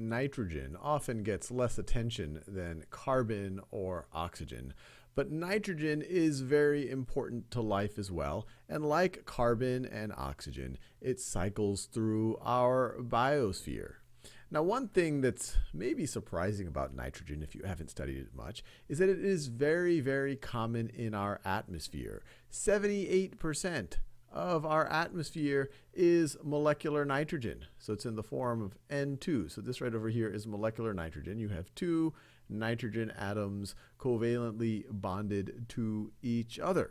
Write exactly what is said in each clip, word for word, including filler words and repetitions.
nitrogen often gets less attention than carbon or oxygen. But nitrogen is very important to life as well, and like carbon and oxygen, it cycles through our biosphere. Now, one thing that's maybe surprising about nitrogen, if you haven't studied it much, is that it is very, very common in our atmosphere. seventy-eight percent of our atmosphere is molecular nitrogen. So it's in the form of N two. So this right over here is molecular nitrogen. You have two nitrogen atoms covalently bonded to each other.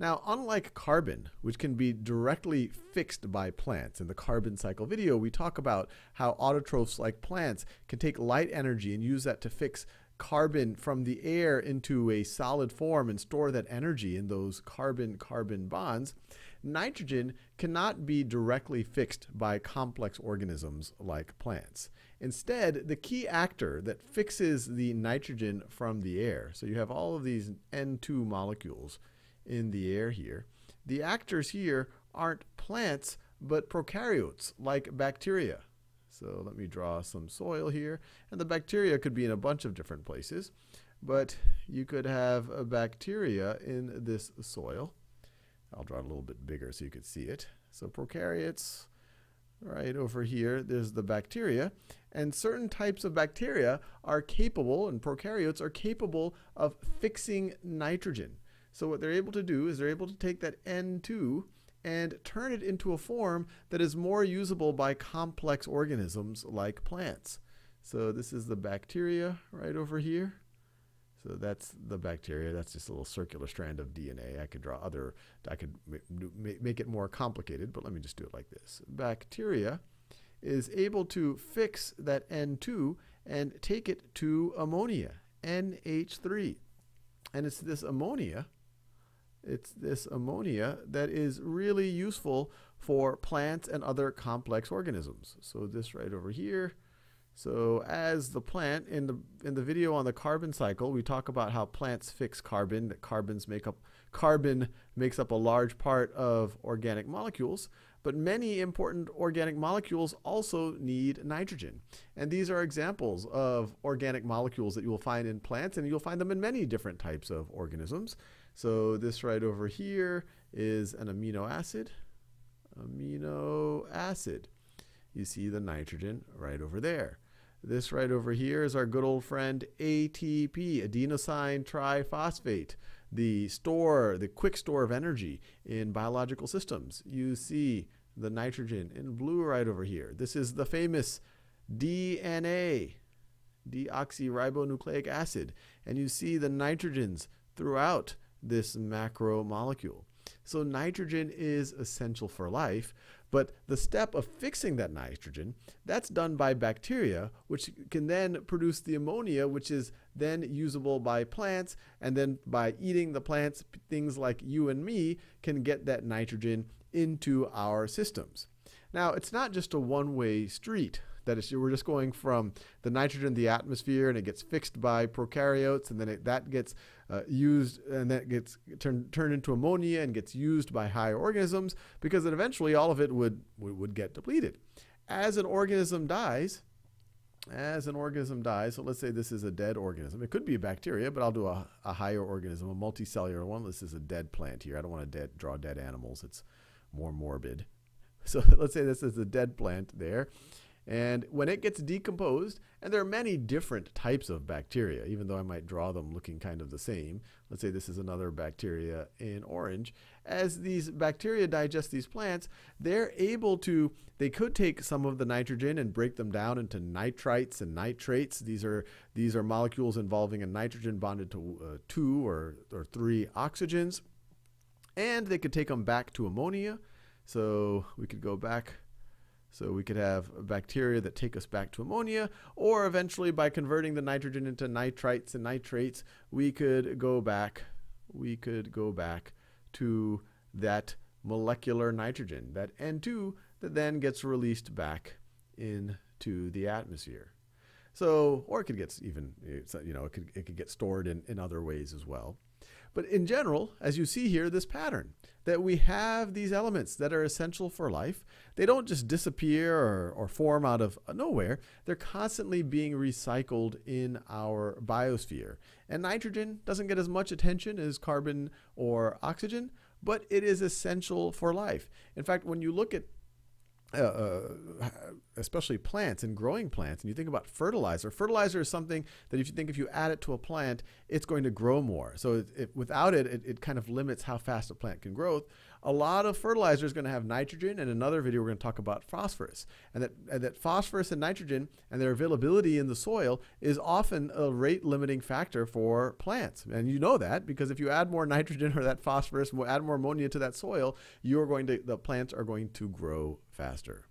Now, unlike carbon, which can be directly fixed by plants, in the carbon cycle video, we talk about how autotrophs like plants can take light energy and use that to fix carbon from the air into a solid form and store that energy in those carbon-carbon bonds. Nitrogen cannot be directly fixed by complex organisms like plants. Instead, the key actor that fixes the nitrogen from the air, so you have all of these N two molecules in the air here. The actors here aren't plants, but prokaryotes like bacteria. So let me draw some soil here. And the bacteria could be in a bunch of different places, but you could have a bacteria in this soil. I'll draw it a little bit bigger so you could see it. So prokaryotes, right over here, there's the bacteria. And certain types of bacteria are capable, and prokaryotes are capable of fixing nitrogen. So what they're able to do is they're able to take that N two and turn it into a form that is more usable by complex organisms like plants. So this is the bacteria right over here. So that's the bacteria. That's just a little circular strand of D N A. I could draw other, I could make it more complicated, but let me just do it like this. Bacteria is able to fix that N two and take it to ammonia, N H three. And it's this ammonia, it's this ammonia that is really useful for plants and other complex organisms. So this right over here. So as the plant, in the, in the video on the carbon cycle, we talk about how plants fix carbon, that carbons make up, carbon makes up a large part of organic molecules. But many important organic molecules also need nitrogen. And these are examples of organic molecules that you will find in plants, and you'll find them in many different types of organisms. So this right over here is an amino acid. Amino acid. You see the nitrogen right over there. This right over here is our good old friend A T P, adenosine triphosphate, the store, the quick store of energy in biological systems. You see the nitrogen in blue right over here. This is the famous D N A, deoxyribonucleic acid, and you see the nitrogens throughout this macromolecule. So nitrogen is essential for life, but the step of fixing that nitrogen, that's done by bacteria, which can then produce the ammonia, which is then usable by plants, and then by eating the plants, things like you and me can get that nitrogen into our systems. Now, it's not just a one-way street. That is, we're just going from the nitrogen in the atmosphere, and it gets fixed by prokaryotes, and then it, that gets uh, used, and that gets turned turned into ammonia and gets used by higher organisms, because then eventually all of it would would get depleted. As an organism dies, as an organism dies, so let's say this is a dead organism. It could be a bacteria, but I'll do a, a higher organism, a multicellular one. This is a dead plant here. I don't want to dead, draw dead animals. It's more morbid. So let's say this is a dead plant there. And when it gets decomposed, and there are many different types of bacteria, even though I might draw them looking kind of the same. Let's say this is another bacteria in orange. As these bacteria digest these plants, they're able to, they could take some of the nitrogen and break them down into nitrites and nitrates. These are, these are molecules involving a nitrogen bonded to uh, two or, or three oxygens. And they could take them back to ammonia. So we could go back. So we could have bacteria that take us back to ammonia, or eventually by converting the nitrogen into nitrites and nitrates, we could go back, we could go back to that molecular nitrogen, that N two that then gets released back into the atmosphere. So, or it could get even, you know, it could, it could get stored in, in other ways as well. But in general, as you see here, this pattern, that we have these elements that are essential for life. They don't just disappear or, or form out of nowhere. They're constantly being recycled in our biosphere. And nitrogen doesn't get as much attention as carbon or oxygen, but it is essential for life. In fact, when you look at Uh, especially plants and growing plants, and you think about fertilizer. Fertilizer is something that if you think if you add it to a plant, it's going to grow more. So it, it, without it, it, it kind of limits how fast a plant can grow. A lot of fertilizer is going to have nitrogen, and in another video we're going to talk about phosphorus. And that, and that phosphorus and nitrogen and their availability in the soil is often a rate limiting factor for plants. And you know that because if you add more nitrogen or that phosphorus, add more ammonia to that soil, you're going to, the plants are going to grow faster.